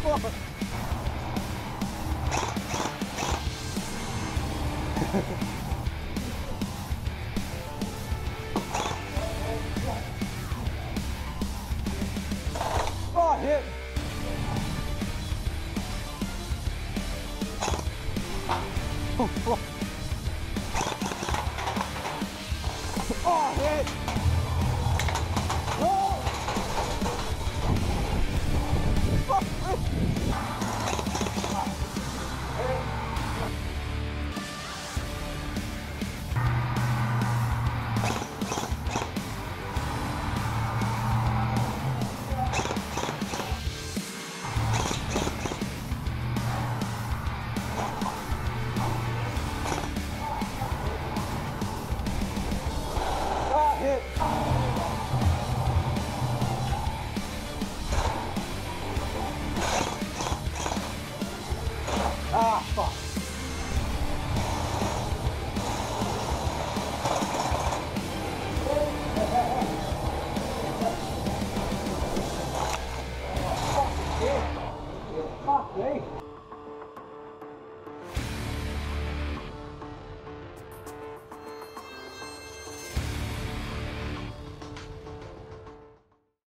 fuck? Oh, hit! Oh, fuck.